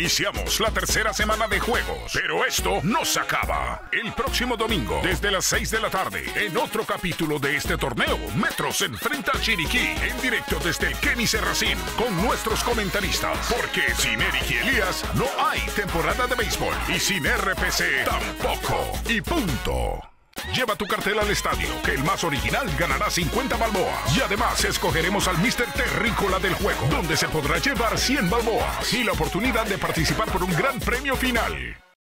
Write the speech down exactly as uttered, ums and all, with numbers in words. Iniciamos la tercera semana de juegos, pero esto no se acaba. El próximo domingo, desde las seis de la tarde, en otro capítulo de este torneo, Metro se enfrenta a Chiriquí, en directo desde el Kenny Serracín, con nuestros comentaristas. Porque sin Eric y Elías no hay temporada de béisbol, y sin R P C tampoco. Y punto. Lleva tu cartel al estadio, que el más original ganará cincuenta balboas. Y además escogeremos al Mister Terrícola del juego, donde se podrá llevar cien balboas y la oportunidad de participar por un gran premio final.